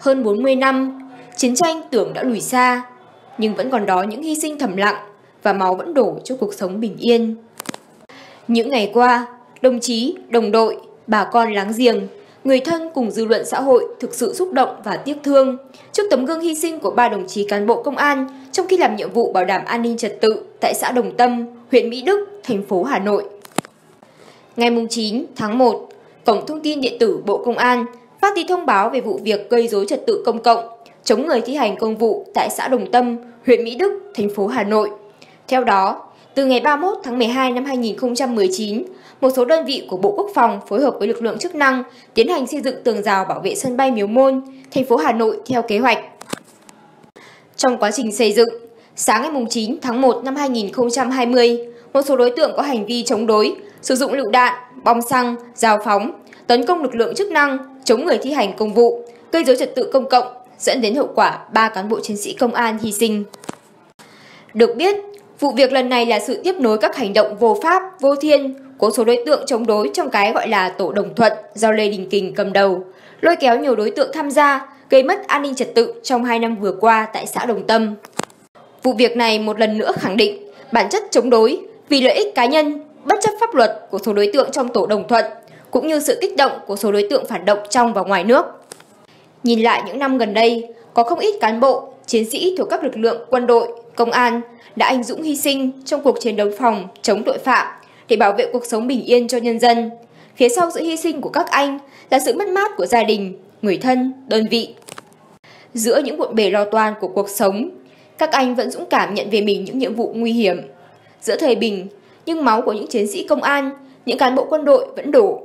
Hơn 40 năm, chiến tranh tưởng đã lùi xa, nhưng vẫn còn đó những hy sinh thầm lặng và máu vẫn đổ cho cuộc sống bình yên. Những ngày qua, đồng chí, đồng đội, bà con láng giềng, người thân cùng dư luận xã hội thực sự xúc động và tiếc thương trước tấm gương hy sinh của ba đồng chí cán bộ công an trong khi làm nhiệm vụ bảo đảm an ninh trật tự tại xã Đồng Tâm, huyện Mỹ Đức, thành phố Hà Nội. Ngày 9 tháng 1, Cổng Thông tin Điện tử Bộ Công an phát đi thông báo về vụ việc gây rối trật tự công cộng, chống người thi hành công vụ tại xã Đồng Tâm, huyện Mỹ Đức, thành phố Hà Nội. Theo đó, từ ngày 31 tháng 12 năm 2019, một số đơn vị của Bộ Quốc phòng phối hợp với lực lượng chức năng tiến hành xây dựng tường rào bảo vệ sân bay Miếu Môn, thành phố Hà Nội theo kế hoạch. Trong quá trình xây dựng, sáng ngày 9 tháng 1 năm 2020, một số đối tượng có hành vi chống đối, sử dụng lựu đạn, bom xăng, dao phóng, tấn công lực lượng chức năng, chống người thi hành công vụ, gây rối trật tự công cộng, dẫn đến hậu quả 3 cán bộ chiến sĩ công an hy sinh. Được biết, vụ việc lần này là sự tiếp nối các hành động vô pháp, vô thiên của số đối tượng chống đối trong cái gọi là Tổ Đồng Thuận do Lê Đình Kình cầm đầu, lôi kéo nhiều đối tượng tham gia, gây mất an ninh trật tự trong 2 năm vừa qua tại xã Đồng Tâm. Vụ việc này một lần nữa khẳng định bản chất chống đối vì lợi ích cá nhân, bất chấp pháp luật của số đối tượng trong Tổ Đồng Thuận, cũng như sự kích động của số đối tượng phản động trong và ngoài nước. Nhìn lại những năm gần đây, có không ít cán bộ, chiến sĩ thuộc các lực lượng quân đội, công an đã anh dũng hy sinh trong cuộc chiến đấu phòng chống tội phạm để bảo vệ cuộc sống bình yên cho nhân dân. Phía sau sự hy sinh của các anh là sự mất mát của gia đình, người thân, đơn vị. Giữa những bộn bề lo toan của cuộc sống, các anh vẫn dũng cảm nhận về mình những nhiệm vụ nguy hiểm. Giữa thời bình, nhưng máu của những chiến sĩ công an, những cán bộ quân đội vẫn đổ.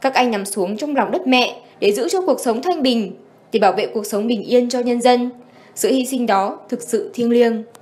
Các anh nằm xuống trong lòng đất mẹ để giữ cho cuộc sống thanh bình, để bảo vệ cuộc sống bình yên cho nhân dân. Sự hy sinh đó thực sự thiêng liêng.